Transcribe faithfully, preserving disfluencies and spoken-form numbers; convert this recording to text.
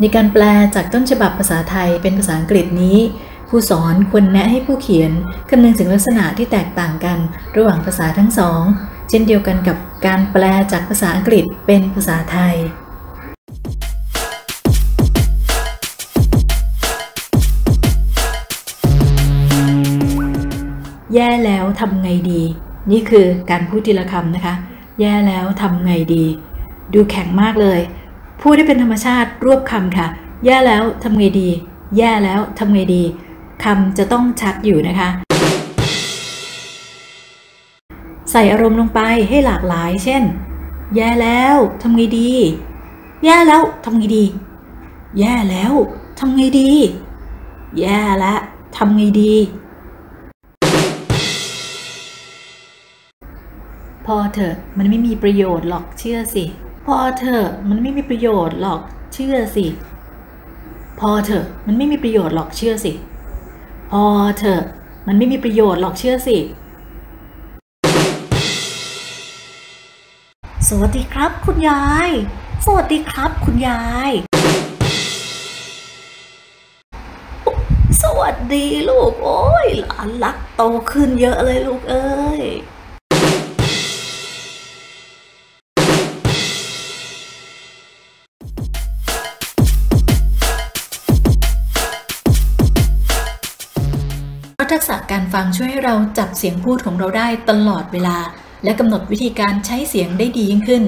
ในการแปลจากต้นฉบับภาษาไทยเป็นภาษาอังกฤษนี้ผู้สอนควรแนะให้ผู้เขียนคำนึงถึงลักษณะที่แตกต่างกันระหว่างภาษาทั้งสองเช่นเดียวกันกับการแปลจากภาษาอังกฤษเป็นภาษาไทยแย่แล้วทำไงดีนี่คือการพูดทีละคำนะคะแย่แล้วทำไงดีดูแข็งมากเลยพูดให้เป็นธรรมชาติรวบคำค่ะแย่แล้วทำไงดีแย่แล้วทำไงดีคำจะต้องชัดอยู่นะคะใส่อารมณ์ลงไปให้หลากหลายเช่นแย่แล้วทำไงดีแย่แล้วทำไงดีแย่แล้วทำไงดีแย่ละทำไงดีพอเถอะมันไม่มีประโยชน์หรอกเชื่อสิพอเถอะมันไม่มีประโยชน์หรอกเชื่อสิพอเถอะมันไม่มีประโยชน์หรอกเชื่อสิพอเถอะมันไม่มีประโยชน์หรอกเชื่อสิสวัสดีครับคุณยายสวัสดีครับคุณยายสวัสดีลูกโอ้ยหลานรักโตขึ้นเยอะเลยลูกเอ้ยทักษะการฟังช่วยให้เราจับเสียงพูดของเราได้ตลอดเวลาและกำหนดวิธีการใช้เสียงได้ดียิ่งขึ้น